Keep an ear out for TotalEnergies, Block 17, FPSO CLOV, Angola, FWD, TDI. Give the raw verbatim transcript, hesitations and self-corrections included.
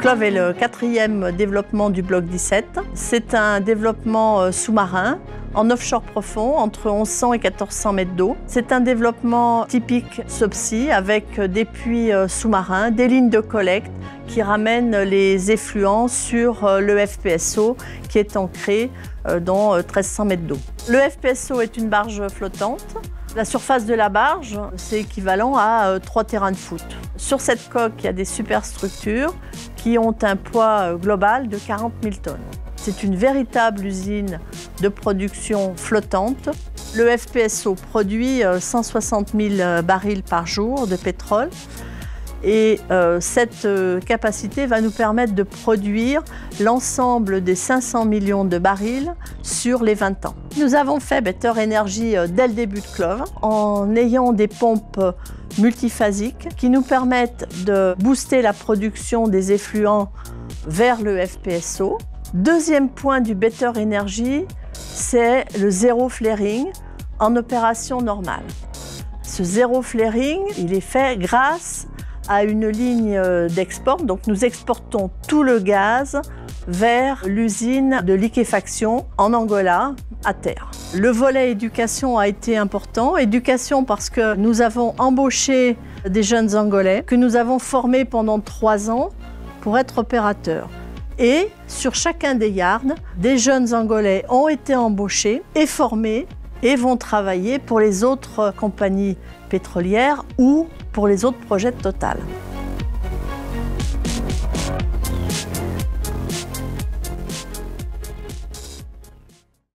CLOV est le quatrième développement du bloc dix-sept. C'est un développement sous-marin en offshore profond, entre mille cent et mille quatre cents mètres d'eau. C'est un développement typique subsea avec des puits sous-marins, des lignes de collecte qui ramènent les effluents sur le F P S O qui est ancré dans mille trois cents mètres d'eau. Le F P S O est une barge flottante. La surface de la barge, c'est équivalent à trois terrains de foot. Sur cette coque, il y a des superstructures qui ont un poids global de quarante mille tonnes. C'est une véritable usine de production flottante. Le F P S O produit cent soixante mille barils par jour de pétrole et euh, cette euh, capacité va nous permettre de produire l'ensemble des cinq cents millions de barils sur les vingt ans. Nous avons fait Better Energy dès le début de CLOV en ayant des pompes multiphasiques qui nous permettent de booster la production des effluents vers le F P S O. Deuxième point du Better Energy, c'est le zéro flaring en opération normale. Ce zéro flaring, il est fait grâce à une ligne d'export. Donc nous exportons tout le gaz vers l'usine de liquéfaction en Angola, à terre. Le volet éducation a été important. Éducation parce que nous avons embauché des jeunes Angolais que nous avons formés pendant trois ans pour être opérateurs. Et sur chacun des yards, des jeunes Angolais ont été embauchés et formés et vont travailler pour les autres compagnies pétrolières ou pour les autres projets de Total.